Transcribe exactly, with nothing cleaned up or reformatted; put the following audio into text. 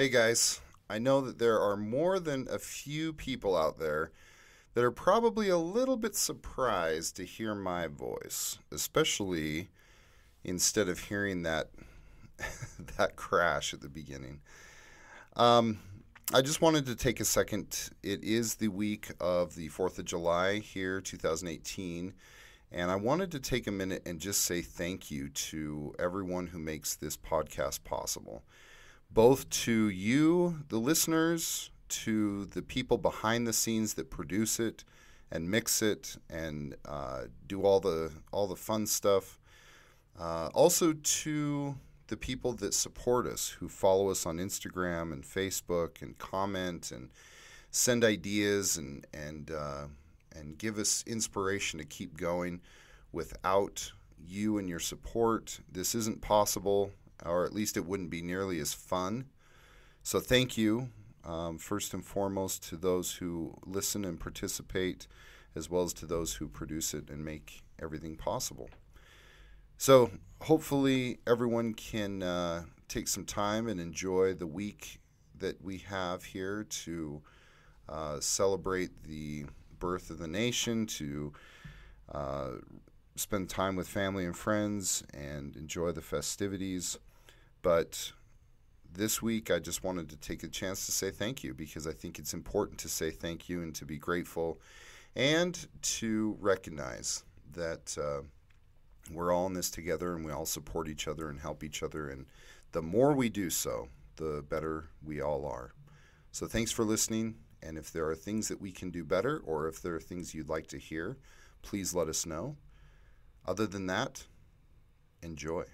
Hey guys, I know that there are more than a few people out there that are probably a little bit surprised to hear my voice, especially instead of hearing that that crash at the beginning. Um, I just wanted to take a second. It is the week of the fourth of July here, two thousand eighteen, and I wanted to take a minute and just say thank you to everyone who makes this podcast possible. Both to you, the listeners, to the people behind the scenes that produce it and mix it and uh, do all the all the fun stuff. Uh, also to the people that support us, who follow us on Instagram and Facebook and comment and send ideas and and uh, and give us inspiration to keep going. Without you and your support, this isn't possible. Or at least it wouldn't be nearly as fun. So thank you, um, first and foremost, to those who listen and participate, as well as to those who produce it and make everything possible. So hopefully everyone can uh, take some time and enjoy the week that we have here to uh, celebrate the birth of the nation, to uh, spend time with family and friends, and enjoy the festivities. But this week, I just wanted to take a chance to say thank you, because I think it's important to say thank you and to be grateful and to recognize that uh, we're all in this together and we all support each other and help each other. And the more we do so, the better we all are. So thanks for listening. And if there are things that we can do better, or if there are things you'd like to hear, please let us know. Other than that, enjoy.